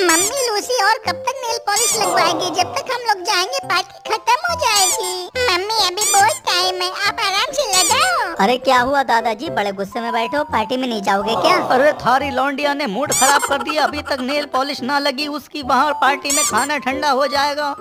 Mummy Lucy और कब तक नेल पॉलिश लगवाएगी? जब तक हम लोग जाएंगे पार्टी खत्म हो जाएगी। मम्मी अभी बहुत टाइम है, आप आराम से लगाओ। अरे क्या हुआ दादाजी, बड़े गुस्से में बैठे हो, पार्टी में नहीं जाओगे क्या? अरे थारी लौंडिया ने मूड खराब कर दिया, अभी तक नेल पॉलिश ना लगी उसकी, वहाँ पार्टी में खाना ठंडा हो जाएगा।